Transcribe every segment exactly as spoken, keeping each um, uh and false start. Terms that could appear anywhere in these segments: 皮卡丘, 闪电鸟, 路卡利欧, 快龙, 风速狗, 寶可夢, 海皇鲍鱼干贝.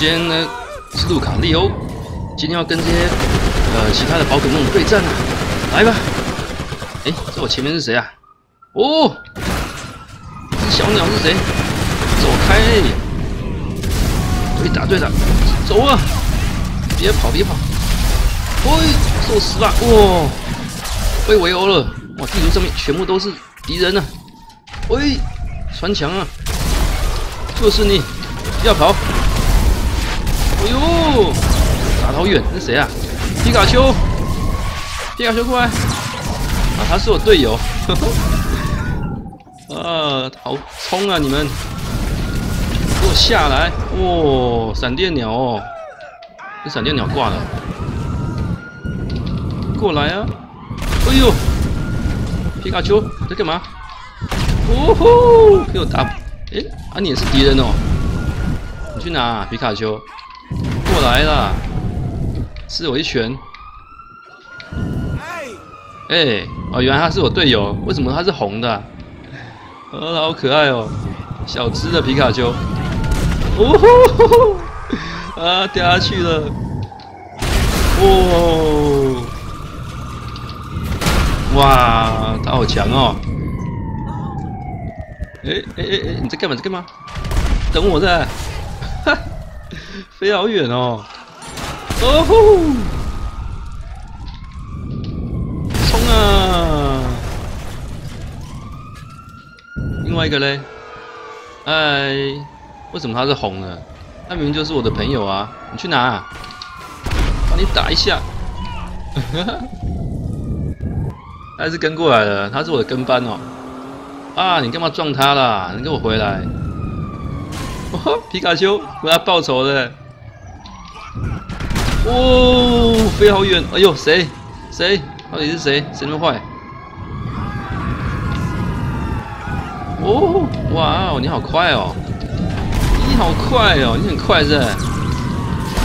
今天呢是路卡利欧，今天要跟这些呃其他的宝可梦对战啊，来吧！哎，在我前面是谁啊？哦，这小鸟是谁？走开！对打对打，走啊！别跑别跑！喂，受死了！哇，被围殴了！哇，地图上面全部都是敌人啊！喂，穿墙啊！就是你，不要跑！ 哎呦，打得好远，那谁啊？皮卡丘，皮卡丘过来！啊，他是我队友。呵呵啊，好冲啊你们！给我下来！哇，闪电鸟哦，这闪电鸟挂了。过来啊！哎呦，皮卡丘在干嘛？哦吼，给我打！哎，啊你也是敌人哦。你去哪、啊？皮卡丘？ 过来啦！是我一拳。哎、欸，哦，原来他是我队友。为什么他是红的、啊？哦，好可爱哦，小只的皮卡丘。哦吼吼吼！啊，掉下去了。哦，哇，他好强哦！哎哎哎哎，你在干嘛？在干嘛？等我在。哈。 飞好远哦！哦吼！冲啊！另外一个嘞，哎，为什么他是红的？他明明就是我的朋友啊！你去哪、啊？帮你打一下。他还是跟过来了，他是我的跟班哦。啊，你干嘛撞他啦？你给我回来！ 哦，皮卡丘，我要报仇了！哦，飞好远！哎呦，谁？谁？到底是谁？谁那么坏？哦，哇哦，你好快哦！你好快哦！你很快是？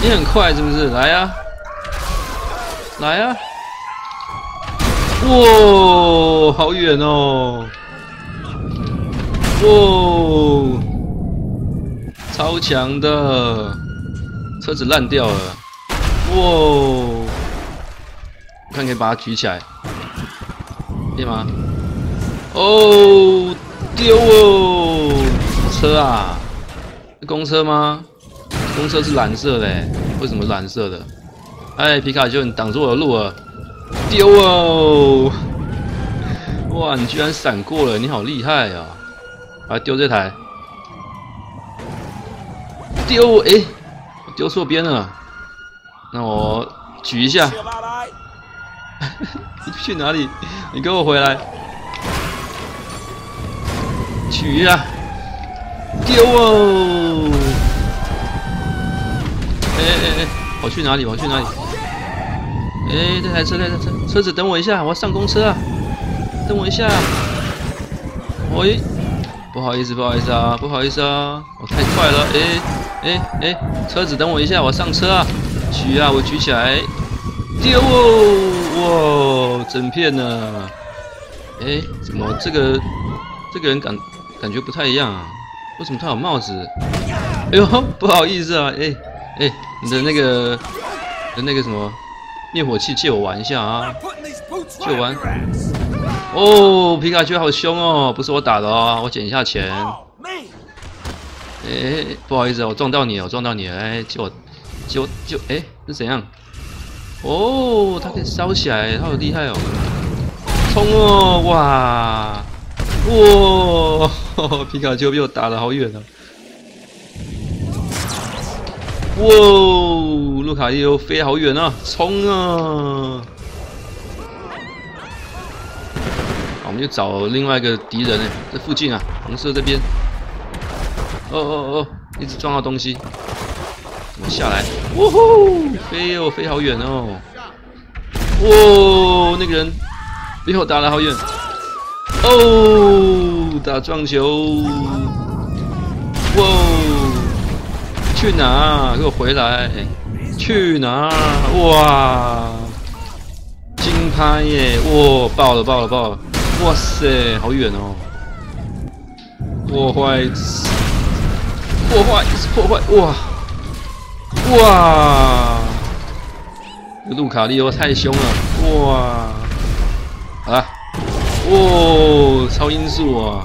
你很快是不是？来呀、啊，来呀、啊！哇，好远哦！哇！ 超强的车子烂掉了，哇！看可以把它举起来，可以吗？哦，丢哦！车啊，是公车吗？公车是蓝色的，为什么蓝色的？哎，皮卡丘，你挡住我的路了！丢哦！哇，你居然闪过了，你好厉害啊！来丢这台。 丢哎，我丢错边了，那我举一下。你去哪里？你给我回来！举呀、啊！丢哦！哎哎哎，我去哪里？我去哪里？哎，这台车，这台车，车子等我一下，我要上公车啊！等我一下。喂、哎，不好意思，不好意思啊，不好意思啊，我太快了，哎。 哎哎，车子等我一下，我上车啊！举啊，我举起来，丢哦！哇，整片呢？哎，怎么这个这个人感感觉不太一样啊？为什么他有帽子？哎呦，不好意思啊！哎哎，你的那个的那个什么灭火器借我玩一下啊！借我玩。哦，皮卡丘好凶哦！不是我打的哦，我捡一下钱。 哎、欸，不好意思，我撞到你了，我撞到你了！哎、欸，就就就，哎、欸，是怎样？哦，它可以烧起来，它好厉害哦！冲哦，哇，哇呵呵，皮卡丘被我打得好远啊！哇，路卡利欧飞好远啊！冲啊！好，我们就找另外一个敌人哎，这附近啊，红色这边。 哦哦哦！一直撞到东西，我们下来，呜呼，飞哦，飞好远哦！哇，那个人被我打了好远，哦，打撞球，哇，去哪？给我回来！去哪？哇，金拍耶！哇，爆了爆了爆了！哇塞，好远哦！破坏！ 破坏，一直破坏，哇！哇！这个路卡利欧太凶了，哇！啊，哇，超音速啊！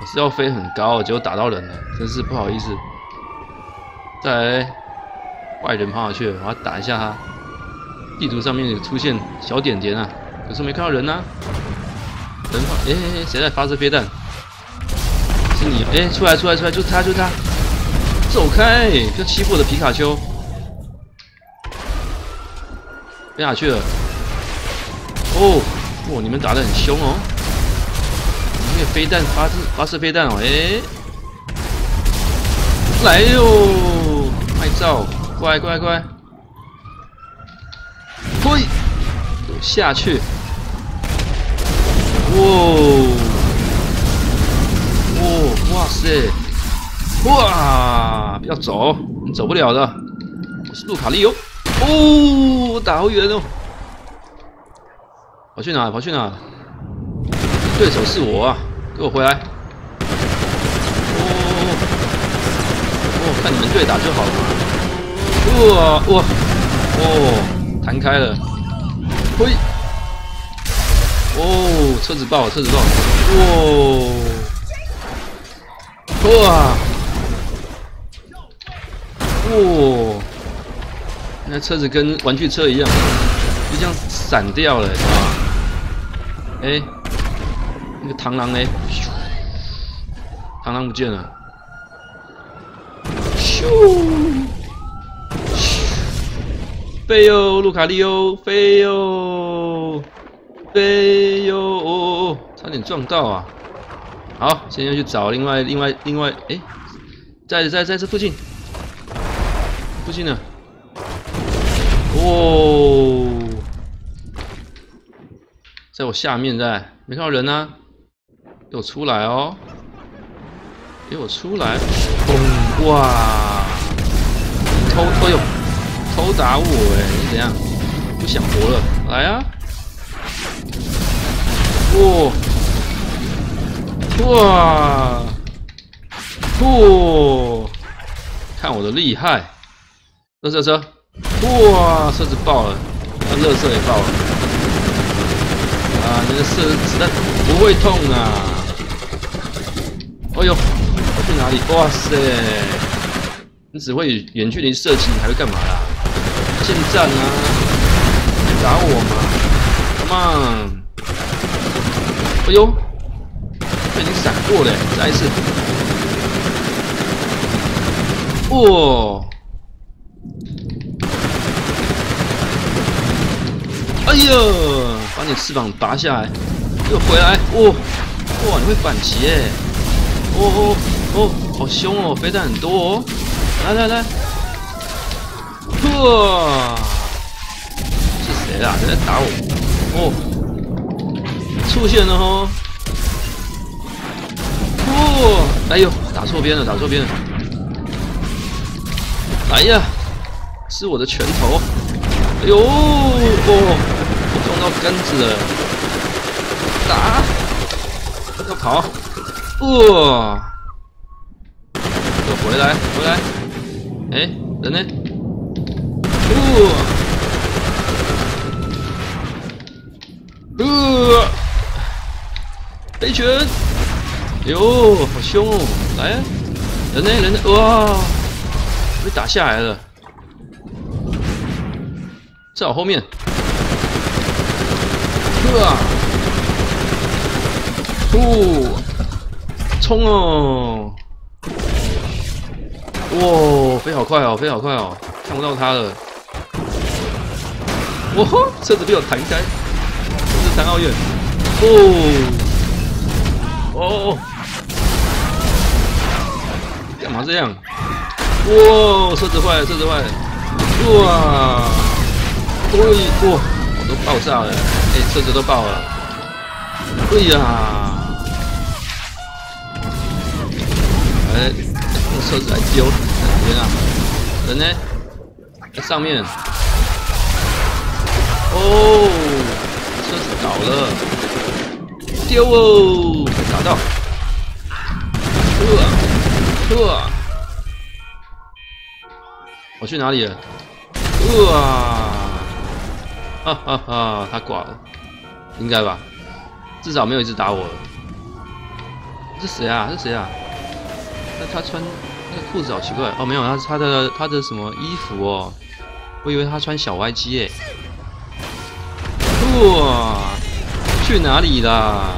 我是要飞很高，结果打到人了，真是不好意思。再来，坏人跑哪去了？我要打一下他。地图上面有出现小点点啊，可是没看到人啊。人跑，哎哎哎，谁在发射飞弹？ 是你哎、欸！出来出来出来！就是他就是他！走开！不要欺负我的皮卡丘！飞哪去了？哦，哇！你们打得很凶哦！那个飞弹发射发射飞弹哦！哎、欸，来哟！拍照，过来过来过来！嘿，下去！哇！ 哦，哇塞，哇，不要走，你走不了的。我是路卡利欧，哦，我打好远哦，跑去哪？跑去哪？对手是我啊，给我回来！哦，哦，看你们对打就好了。哇哇，哦，弹开了，嘿，哦，车子爆，车子爆，哇！ 哇！哇！那车子跟玩具车一样，就这样散掉了、欸。哎、欸，那个螳螂嘞，螳螂不见了。咻！飞哟，路卡利欧，飞哟，飞哟！哦哦，差点撞到啊！ 好，现在去找另外、另外、另外，哎、欸，在在在这附近，附近呢？哦，在我下面在，没看到人啊！给我出来哦！给我出来！嘣！哇！偷，哎呦，偷打我哎、欸！你怎样？不想活了？来啊！哇！ 哇！嚯！看我的厉害！热车车！哇！车子爆了，那热车也爆了。啊！你的射子弹不会痛啊！哎呦！我去哪里？哇塞！你只会远距离射击，你还会干嘛啦？近战啊！打我嘛 ！Come on！ 哎呦！ 已经闪过了，再一次。哇！哎呦，把你翅膀拔下来，又回来。哇哇，你会反击哎！哦哦哦，好凶哦，飞弹很多哦。来来来，哇！是谁啦？谁在打我？哦，出现了哦。 哦，哎呦，打错边了，打错边了！来呀，是我的拳头！哎呦，哦，我撞到杆子了！打，要跑！哦，我回来，回来！哎，人呢？哦，呃，飞拳！ 哟，好凶哦！来啊，人呢？人呢？哇，被打下来了，在我后面。啊！呼，冲哦！哇，飞好快哦，飞好快哦，看不到他了。哇吼，车子被我弹开，车子弹好远。哦，哦。 干嘛这样？哇，车子坏了，车子坏了！哇，对，哇，我都爆炸了！哎、欸，车子都爆了！哎呀，哎、欸，用车子来丢！天啊，人呢？在上面。哦，车子倒了，丢哦，打到！哇！ 哇！我去哪里了？哇！哈哈哈，他挂了，应该吧？至少没有一直打我了。这谁啊？这谁啊？那他穿那个裤子好奇怪哦，没有，他他的他的什么衣服哦？我以为他穿小 Y G 耶。哇！去哪里啦？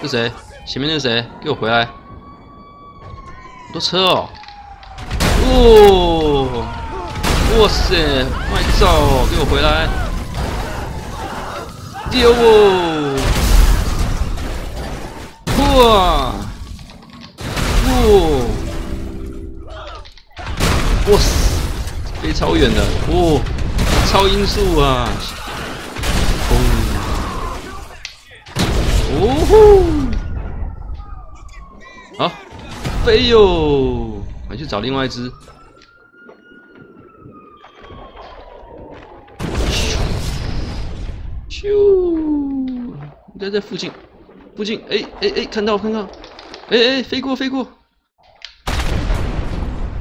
这谁？前面那谁？给我回来！好多车哦！哦！ 哇塞，卖照哦，给我回来！丢哦！哇！哦！哇塞，飞超远的，哦，超音速啊！哦，哦吼！好，飞哟！我去找另外一只。 咻！在在附近，附近，哎哎哎，看到看到，哎哎，飞过飞过，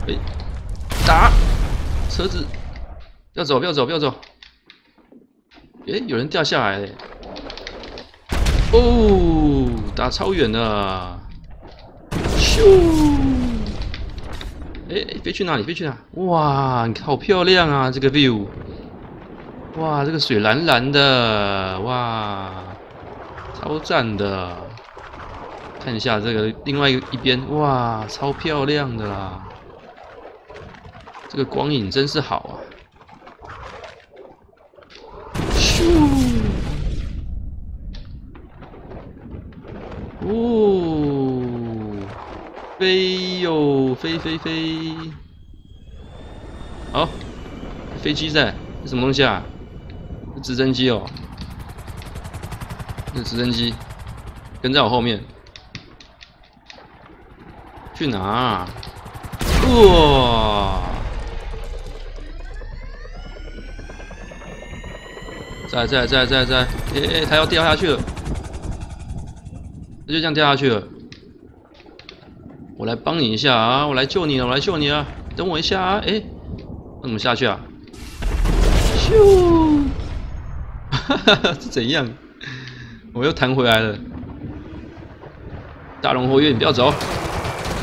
哎，打，车子，不要走不要走不要走，哎，有人掉下来，哦，打超远了，咻！哎哎，飞去哪里飞去哪？哇，好漂亮啊，这个 view。 哇，这个水蓝蓝的，哇，超赞的！看一下这个另外一边，哇，超漂亮的啦！这个光影真是好啊！咻！哦，飞哟，飞飞飞！好，飞机在，这什么东西啊？ 直升机哦，那直升机跟在我后面，去哪啊？哇！在在在在在，哎哎，它要掉下去了，它就这样掉下去了。我来帮你一下啊，我来救你了，我来救你啊，等我一下啊，哎，那怎么下去啊？咻！ 是怎样？我又弹回来了。大龙活跃，你不要走！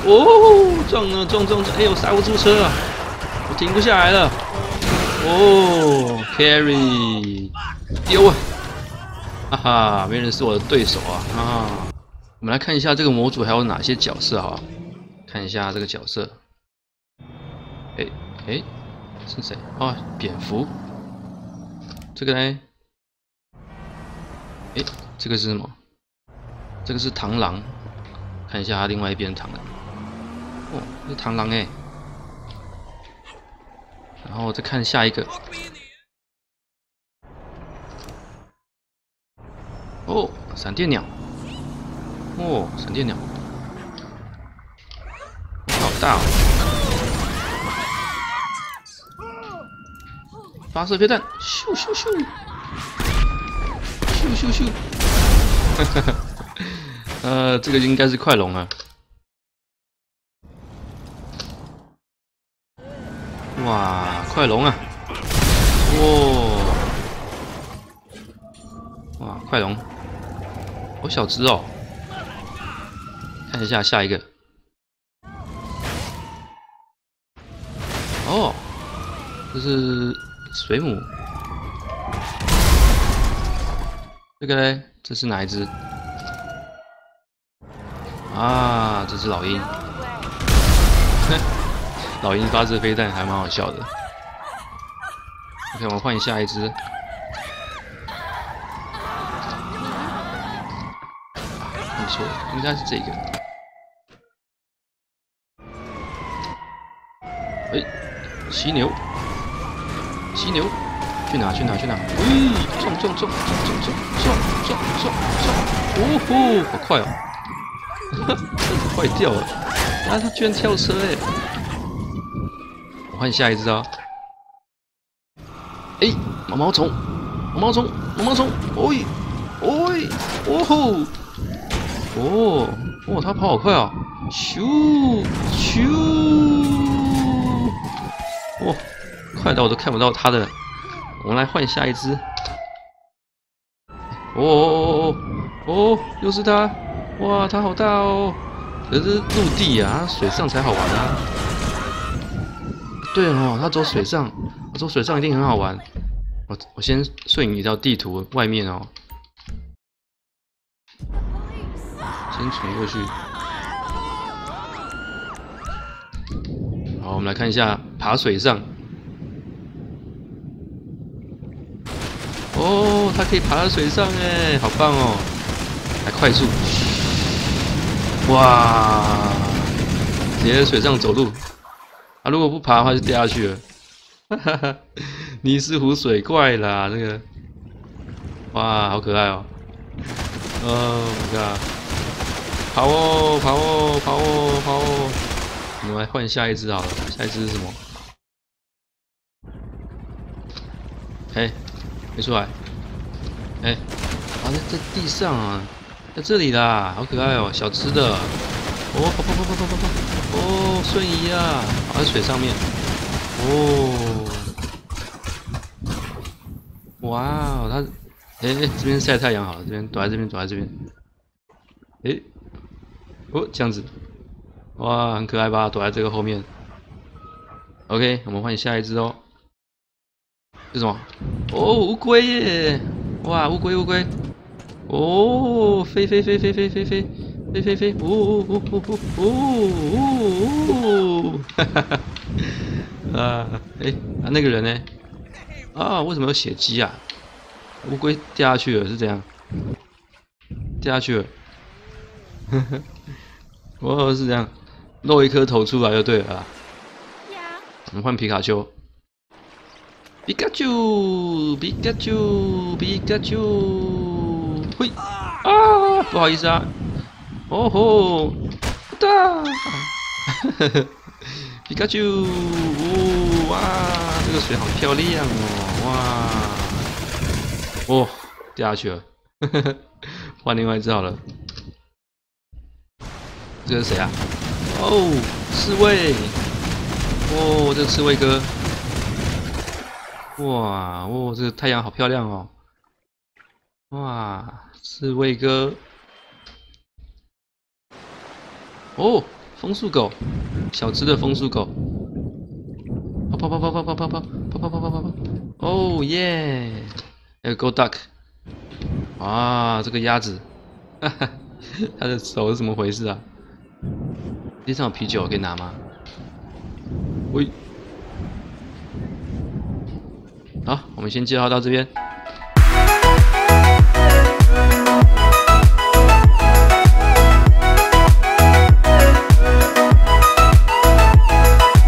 哦，撞了撞撞撞！哎呦，刹不住车啊，我停不下来了。哦 ，carry， 丢啊！哈哈，没人是我的对手啊啊！我们来看一下这个模组还有哪些角色哈，看一下这个角色。哎、欸、哎、欸，是谁？哦，蝙蝠。这个呢？ 哎，这个是什么？这个是螳螂，看一下它另外一边螳螂。哦，是螳螂哎。然后再看下一个。哦，闪电鸟。哦，闪电鸟。好大哦！发射飞弹，咻咻咻！ 咻咻咻！呃，这个应该是快龙啊。哇，快龙啊！哦，哇，快龙，好小只哦。看一下下一个。哦，这是水母。 这个嘞，这是哪一只？啊，这是老鹰。老鹰发射飞弹还蛮好笑的。OK， 我们换下一只。没错，应该是这个。哎、欸，犀牛，犀牛。 去哪？去哪？去哪？咦！撞撞撞撞撞撞撞撞撞！哦吼，好快哦！哈哈，坏掉了！啊，他居然跳车哎！我换下一只啊！哎，毛毛虫，毛毛虫，毛毛虫！喂喂，哦吼！哦哦，它跑好快啊！咻咻！快到我都看不到他的。我们来换下一只。哦哦哦哦哦，又是他！哇，它好大哦！可是陆地啊，水上才好玩啊。对哦，它走水上，走水上一定很好玩。我我先摄影移到地图外面哦。 先传过去。好，我们来看一下爬水上。哦，它可以爬到水上哎，好棒哦！来快速，哇，直接在水上走路。啊，如果不爬的话就掉下去了。哈哈哈，尼斯湖水怪啦，那个，哇，好可爱哦。Oh my god。 跑哦，跑哦，跑哦，跑哦！我们来换下一只好了，下一只是什么？哎、欸，没出来！哎、欸，啊，在在地上啊，在这里啦，好可爱哦、喔，小只的！哦，跑跑跑跑跑跑跑！哦，瞬移啊，跑在水上面！哦，哇哦，它，哎、欸、哎、欸，这边晒太阳好了，这边躲在这边，躲在这边，哎、欸。 哦，这样子，哇，很可爱吧？躲在这个后面。OK， 我们换下一只哦。是什么？哦，乌龟耶！哇，乌龟乌龟！哦，飞飞飞飞飞飞飞飞飞飞！哦哦哦哦哦哦！哈哈哈！啊，哎、欸，啊那个人呢？啊，为什么有血迹啊？乌龟掉下去了是怎样？掉下去了。呵呵。 哦，是这样，露一颗头出来就对了啦。我们换皮卡丘，皮卡丘，皮卡丘，皮卡丘，嘿啊！不好意思啊，哦吼，哒，皮卡丘，哦哇，这个水好漂亮哦，哇，哦掉下去了，呵呵，换另外一只好了。 这是谁啊？哦，刺猬！哦，这个刺猬哥！哇，哦，这个太阳好漂亮哦！哇，刺猬哥！哦，风速狗，小只的风速狗！跑跑跑跑跑跑跑跑跑跑跑跑跑跑！哦耶！还有 Go Duck！ 啊，这个鸭子，哈哈，它的手是怎么回事啊？ 地上有啤酒，我可以拿吗？喂，好，我们先介绍到这边。